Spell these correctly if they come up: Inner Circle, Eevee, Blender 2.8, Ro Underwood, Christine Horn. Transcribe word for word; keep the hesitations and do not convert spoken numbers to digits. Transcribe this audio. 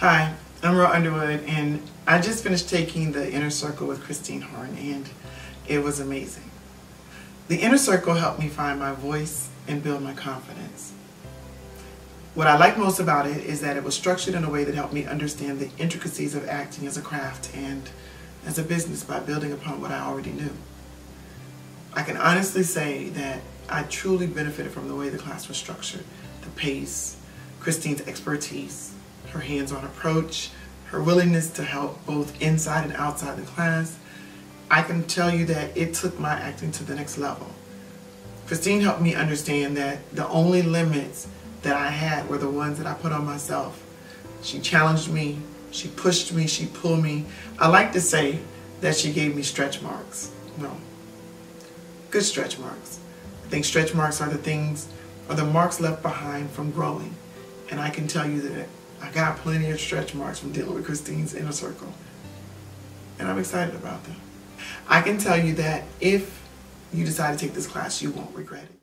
Hi, I'm Ro Underwood, and I just finished taking the Inner Circle with Christine Horn, and it was amazing. The Inner Circle helped me find my voice and build my confidence. What I like most about it is that it was structured in a way that helped me understand the intricacies of acting as a craft and as a business by building upon what I already knew. I can honestly say that I truly benefited from the way the class was structured, the pace, Christine's expertise, her hands-on approach, her willingness to help both inside and outside the class. I can tell you that it took my acting to the next level. Christine helped me understand that the only limits that I had were the ones that I put on myself. She challenged me, she pushed me, she pulled me. I like to say that she gave me stretch marks. No, good stretch marks. I think stretch marks are the things, are the marks left behind from growing. And I can tell you that I got plenty of stretch marks from dealing with Christine's Inner Circle. And I'm excited about them. I can tell you that if you decide to take this class, you won't regret it.